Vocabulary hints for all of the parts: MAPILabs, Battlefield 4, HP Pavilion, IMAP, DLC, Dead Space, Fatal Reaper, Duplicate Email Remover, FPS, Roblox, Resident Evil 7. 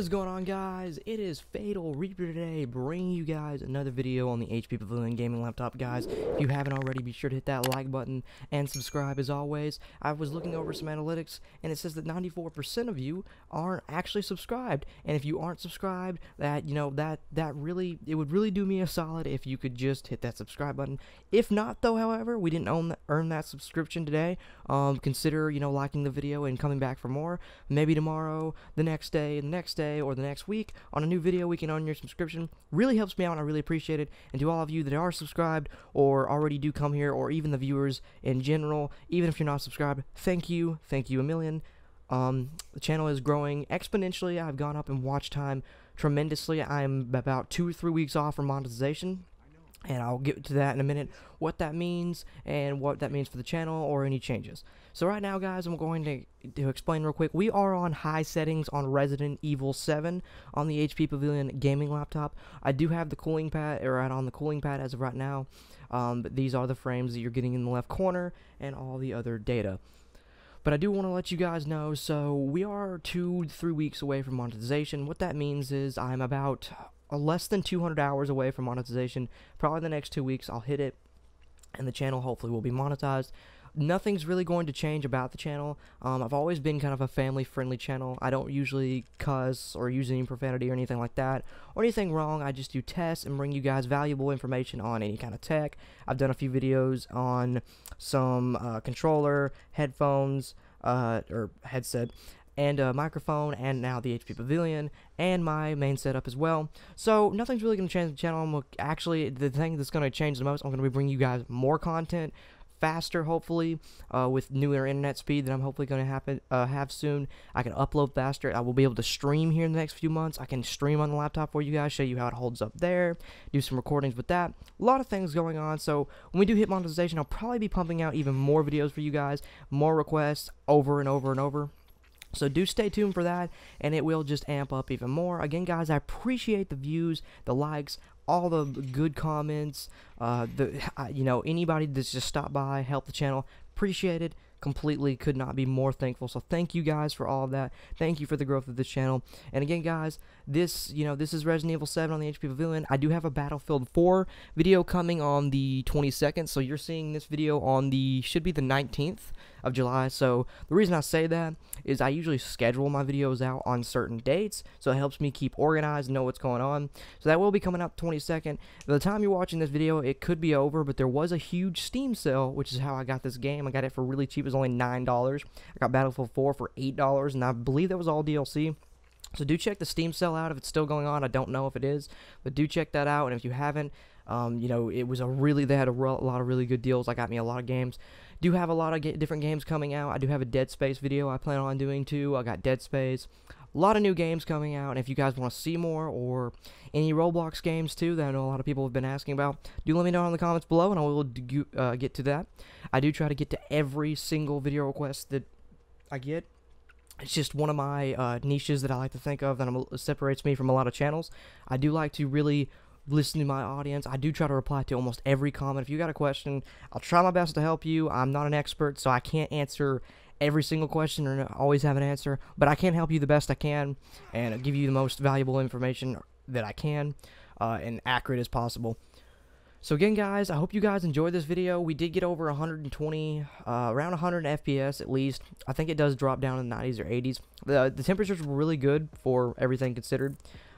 is going on, guys? It is Fatal Reaper today, bringing you guys another video on the HP Pavilion gaming laptop. Guys, if you haven't already, be sure to hit that like button and subscribe. As always, I was looking over some analytics and it says that 94% of you aren't actually subscribed, and if you aren't subscribed, that really, it would really do me a solid if you could just hit that subscribe button. If not though, however, we didn't earn that subscription today. Consider liking the video and coming back for more. Maybe tomorrow, the next day, and the next day or the next week on a new video we can earn your subscription. Really helps me out and I really appreciate it. And to all of you that are subscribed or already do come here, or even the viewers in general, even if you're not subscribed, thank you a million. The channel is growing exponentially. I've gone up in watch time tremendously. I'm about 2 or 3 weeks off from monetization, and I'll get to that in a minute, what that means and what that means for the channel or any changes. So right now, guys, I'm going to explain real quick. We are on high settings on Resident Evil 7 on the HP Pavilion gaming laptop. I do have the cooling pad right on the cooling pad as of right now, but these are the frames that you're getting in the left corner and all the other data. But I do want to let you guys know, so we are 2 to 3 weeks away from monetization. What that means is I'm about less than 200 hours away from monetization. Probably the next 2 weeks I'll hit it, and the channel hopefully will be monetized. Nothing's really going to change about the channel. I've always been kind of a family-friendly channel. I don't usually cuss or use any profanity or anything like that, or anything wrong. I just do tests and bring you guys valuable information on any kind of tech. I've done a few videos on some controller, headphones, or headset, and a microphone, and now the HP Pavilion, and my main setup as well. So nothing's really going to change the channel. Actually, the thing that's going to change the most, I'm going to be bringing you guys more content faster, hopefully, with newer internet speed that I'm hopefully going to have soon. I can upload faster. I will be able to stream here in the next few months. I can stream on the laptop for you guys, show you how it holds up there, do some recordings with that. A lot of things going on. So when we do hit monetization, I'll probably be pumping out even more videos for you guys, more requests over and over and over. So do stay tuned for that, and it will just amp up even more. Again, guys, I appreciate the views, the likes, all the good comments, anybody that's just stopped by, helped the channel. Appreciate it. Completely could not be more thankful. So thank you guys for all of that. Thank you for the growth of this channel. And again, guys, this this is Resident Evil 7 on the HP Pavilion. I do have a Battlefield 4 video coming on the 22nd, so you're seeing this video on the should be the 19th of July. So the reason I say that is I usually schedule my videos out on certain dates, so it helps me keep organized and know what's going on. So that will be coming out the 22nd. By the time you're watching this video, it could be over, but there was a huge Steam sale, which is how I got this game. I got it for really cheap. It was only $9. I got Battlefield 4 for $8, and I believe that was all DLC. So do check the Steam sale out if it's still going on. I don't know if it is, but do check that out. And if you haven't, it was they had a lot of really good deals. I got me a lot of games. Do have a lot of different games coming out. I do have a Dead Space video I plan on doing too. I got Dead Space. A lot of new games coming out, and if you guys want to see more or any Roblox games too that I know a lot of people have been asking about, do let me know in the comments below, and I will get to that. I do try to get to every single video request that I get. It's just one of my niches that I like to think of that separates me from a lot of channels. I do like to really listen to my audience. I do try to reply to almost every comment. If you got a question, I'll try my best to help you. I'm not an expert, so I can't answer every single question or always have an answer, but I can help you the best I can and give you the most valuable information that I can, and accurate as possible. So again, guys, I hope you guys enjoyed this video. We did get over 120, around 100 FPS at least. I think it does drop down in the 90s or 80s. The temperatures were really good for everything considered.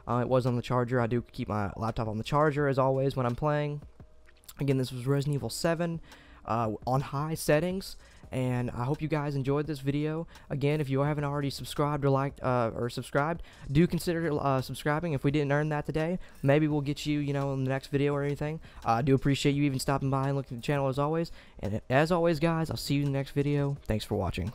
It was on the charger. I do keep my laptop on the charger as always when I'm playing. Again, this was Resident Evil 7 on high settings, and I hope you guys enjoyed this video. Again, if you haven't already subscribed or liked do consider subscribing. If we didn't earn that today, maybe we'll get you, in the next video or anything. I do appreciate you even stopping by and looking at the channel as always. And as always, guys, I'll see you in the next video. Thanks for watching.